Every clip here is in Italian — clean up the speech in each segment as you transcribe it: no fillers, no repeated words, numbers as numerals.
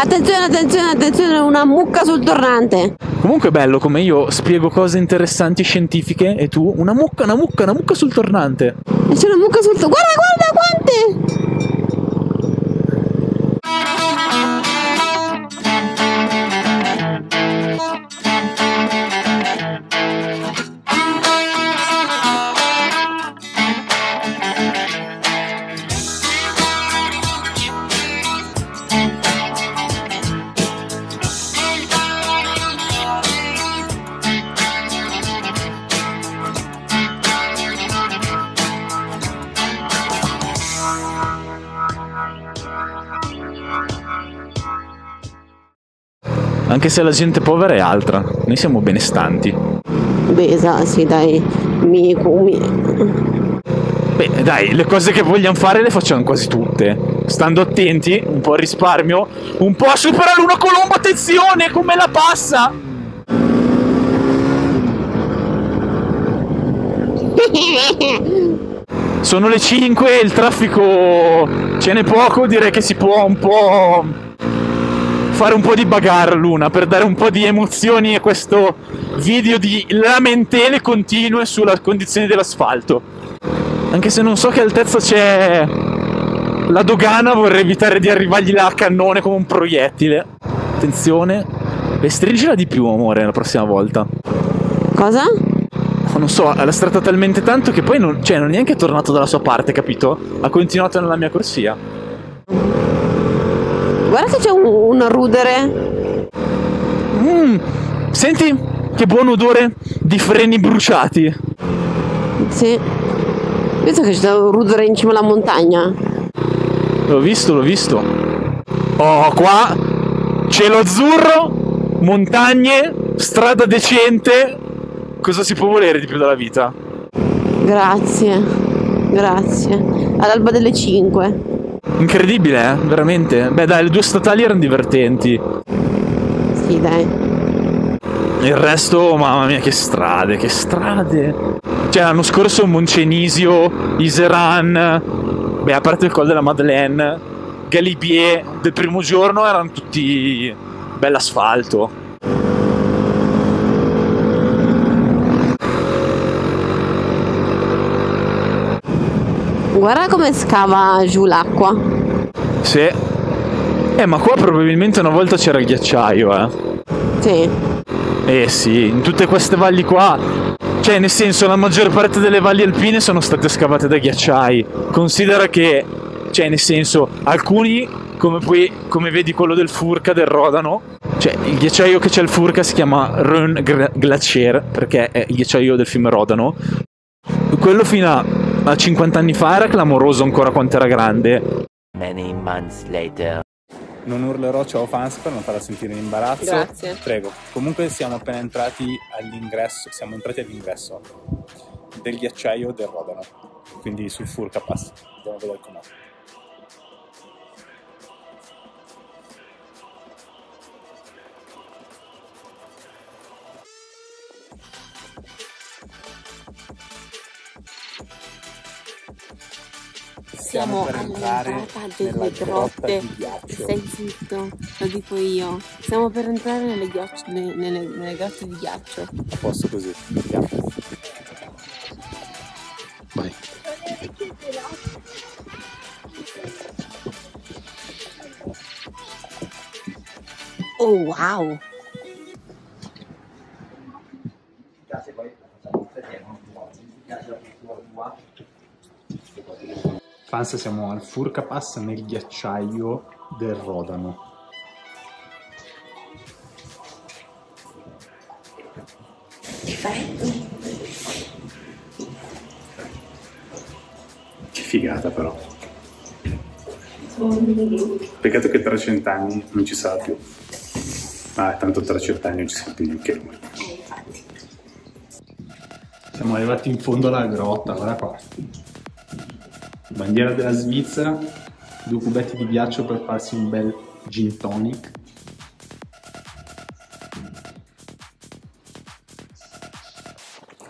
Attenzione, attenzione, attenzione, una mucca sul tornante. Comunque è bello come io spiego cose interessanti scientifiche e tu una mucca sul tornante. E c'è una mucca sul tornante. Guarda, guarda quante! Anche se la gente povera è altra, noi siamo benestanti. Beh, esatto, sì, dai, Beh, dai, le cose che vogliamo fare le facciamo quasi tutte. Stando attenti, un po' al risparmio, un po' a superare Luna Colombo, attenzione, come la passa! Sono le 5, il traffico ce n'è poco, direi che si può un po' fare un po' di bagarre, Luna, per dare un po' di emozioni a questo video di lamentele continue sulla condizione dell'asfalto. Anche se non so che altezza c'è la dogana, vorrei evitare di arrivargli là a cannone come un proiettile. Attenzione. E stringila di più, amore, la prossima volta. Cosa? Non so, l'ha strattata talmente tanto che poi non è neanche tornato dalla sua parte, capito? Ha continuato nella mia corsia. Guarda che c'è un rudere. Senti che buon odore di freni bruciati. Sì. Penso che c'è un rudere in cima alla montagna. L'ho visto, l'ho visto. Oh, qua cielo azzurro, montagne, strada decente. Cosa si può volere di più dalla vita? Grazie, grazie. All'alba delle 5. Incredibile, eh? Veramente. Beh, dai, le due statali erano divertenti. Sì, dai. Il resto, mamma mia, che strade, che strade. Cioè, l'anno scorso Moncenisio, Iseran, beh, a parte il Colle della Madeleine, Galibier, del primo giorno erano tutti bell'asfalto. Guarda come scava giù l'acqua. Sì. Ma qua probabilmente una volta c'era il ghiacciaio, eh. Sì. Sì, in tutte queste valli qua, cioè nel senso la maggior parte delle valli alpine sono state scavate da ghiacciai. Considera che, cioè nel senso, alcuni, come vedi quello del Furca, del Rodano, cioè il ghiacciaio che c'è al Furca si chiama Rhône Glacier, perché è il ghiacciaio del fiume Rodano. Quello fino a 50 anni fa era clamoroso ancora quanto era grande. Many months later. Non urlerò ciao fans per non farla sentire in imbarazzo. Grazie. Prego. Comunque siamo appena entrati all'ingresso, del ghiacciaio del Rodano. Quindi sul Furca passa. Andiamo a vedere com'è. Siamo all'entrata delle grotte. Stai zitto, lo dico io. Siamo per entrare nelle grotte di ghiaccio. A posto così, andiamo. Vai. Oh wow! Fans, siamo al Furca Pass nel ghiacciaio del Rodano. Che figata però. Peccato che tra 100 anni non ci sarà più. Ah, tanto tra 100 anni non ci sarà più neanche lui. Siamo arrivati in fondo alla grotta, guarda qua. Bandiera della Svizzera, due cubetti di ghiaccio per farsi un bel gin tonic.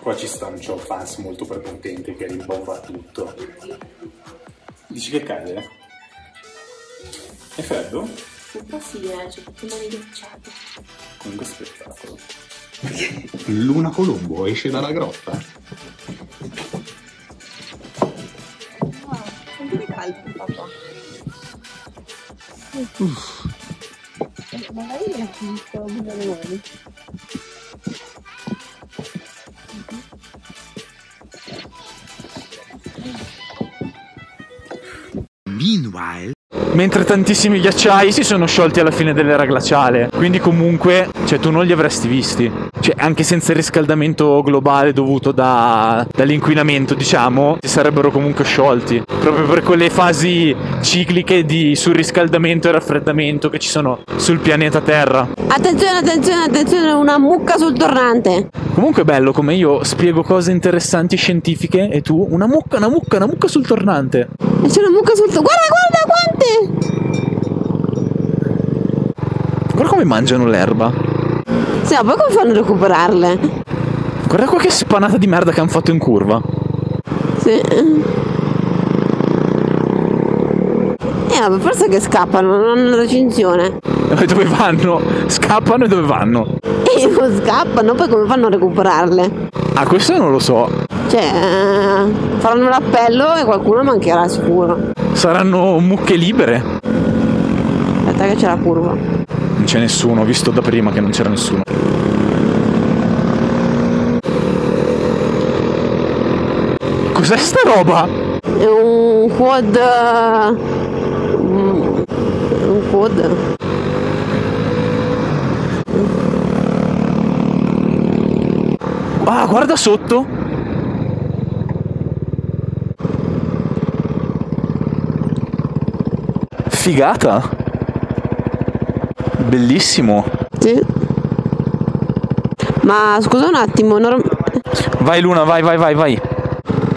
Qua ci sta un ciao fans molto prepotente che rimbomba tutto. Dici che cade? È freddo? un po' sì, c'è proprio mani ghiacciate. Comunque spettacolo. Luna Colombo esce dalla grotta. Wow, senti che caldo papà. Magari la finisco da domani. Mentre tantissimi ghiacciai si sono sciolti alla fine dell'era glaciale, quindi comunque, cioè, tu non li avresti visti, cioè anche senza il riscaldamento globale dovuto dall'inquinamento, diciamo, si sarebbero comunque sciolti, proprio per quelle fasi cicliche di surriscaldamento e raffreddamento che ci sono sul pianeta Terra. Attenzione, attenzione, attenzione, una mucca sul tornante. Comunque è bello come io spiego cose interessanti scientifiche e tu una mucca, una mucca, una mucca sul tornante. E c'è una mucca sul tornante, guarda, guarda quante! Guarda come mangiano l'erba. Sì, ma poi come fanno a recuperarle? Guarda qua che spanata di merda che hanno fatto in curva. Sì. Ma forse che scappano, non hanno recinzione. E dove vanno? Scappano e dove vanno? Non scappano, poi come fanno a recuperarle? Ah, questo non lo so. Cioè, faranno l'appello e qualcuno mancherà sicuro. Saranno mucche libere. Aspetta che c'è la curva. Non c'è nessuno, ho visto da prima che non c'era nessuno. Cos'è sta roba? È un quad. Un quad. Ah, guarda sotto. Figata. Bellissimo. Sì. Ma scusa un attimo, vai Luna, vai, vai, vai, vai.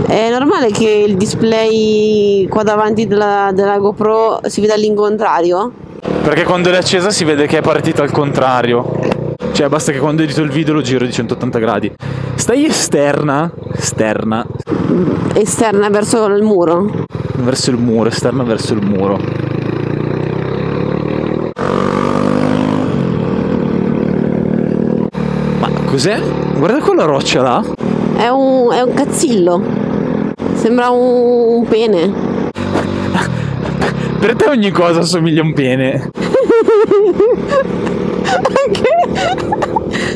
È normale che il display qua davanti della GoPro si veda all'incontrario? Perché quando è accesa si vede che è partita al contrario. Cioè basta che quando edito il video lo giro di 180 gradi. Stai esterna verso il muro? Verso il muro, esterna verso il muro. Cos'è? Guarda quella roccia là. È un cazzillo. Sembra un pene. Per te ogni cosa assomiglia a un pene.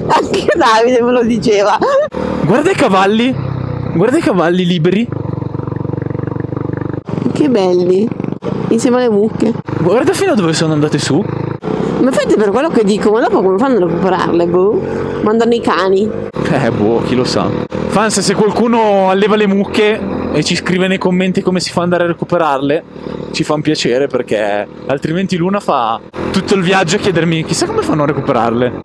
Anche Davide me lo diceva. Guarda i cavalli. Guarda i cavalli liberi. Che belli. Insieme alle mucche. Guarda fino a dove sono andate su. Ma infatti per quello che dico, ma dopo come fanno a recuperarle, boh? Mandano i cani. Boh, chi lo sa. Fans, se qualcuno alleva le mucche e ci scrive nei commenti come si fa ad andare a recuperarle, ci fa un piacere, perché altrimenti Luna fa tutto il viaggio a chiedermi chissà come fanno a recuperarle.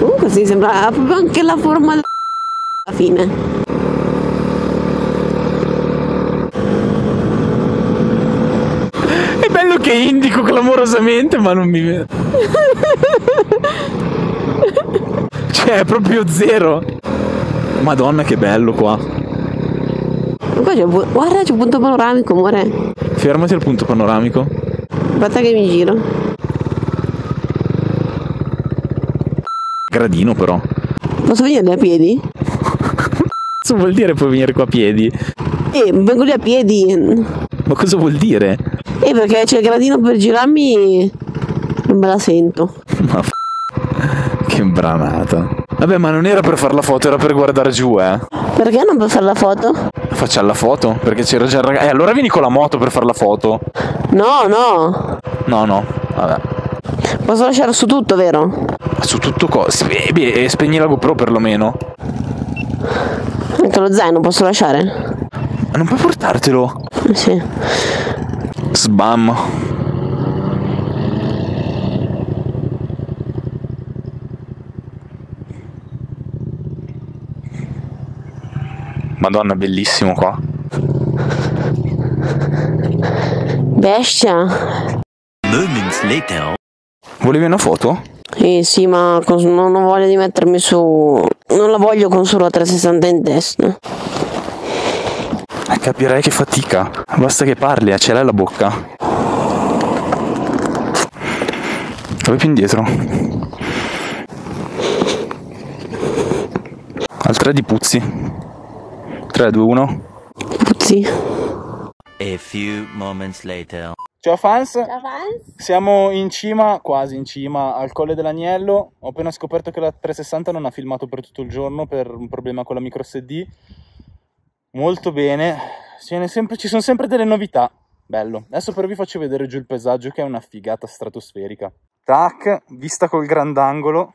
Comunque sì, sembra proprio anche la forma alla fine. Che indico clamorosamente, ma non mi vedo. Cioè è proprio zero. Madonna che bello qua. Guarda, c'è un punto panoramico, amore. Fermati al punto panoramico. Aspetta che mi giro. Gradino però. Posso venire a piedi? Cosa vuol dire puoi venire qua a piedi? Vengo lì a piedi. Ma cosa vuol dire? Perché c'è il gradino per girarmi. Non me la sento. Ma che branata. Vabbè, ma non era per fare la foto, era per guardare giù, eh. Perché non per fare la foto? Facciamo la foto? Perché c'era già il ragazzo. Allora vieni con la moto per fare la foto. No, no. No, no, vabbè. Posso lasciare su tutto, vero? Su tutto cosa? E spegni la GoPro perlomeno. Anche lo zaino posso lasciare? Ma non puoi portartelo? Sì. Sbam. Madonna, bellissimo qua. Bestia. Volevi una foto? Sì, ma non ho voglia di mettermi su. Non la voglio con solo a 360 in destra. Capirei che fatica. Basta che parli, ce l'hai la bocca. Vai più indietro. Al 3 di Puzzi. 3, 2, 1. Puzzi. A few moments later. Ciao fans. Ciao fans. Siamo in cima, quasi in cima, al Colle dell'Agnello. Ho appena scoperto che la 360 non ha filmato per tutto il giorno per un problema con la micro SD. Molto bene. Ci sono sempre delle novità. Bello. Adesso però vi faccio vedere giù il paesaggio, che è una figata stratosferica. Tac, vista col grandangolo.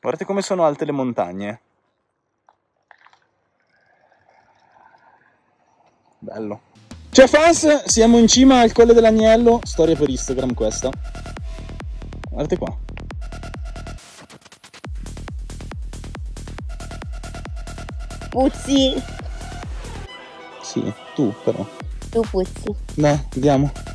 Guardate come sono alte le montagne. Bello. Ciao fans, siamo in cima al Colle dell'Agnello. Storia per Instagram questa. Guardate qua. Puzzi. Sì, tu però. Tu puzzi. Dai, andiamo.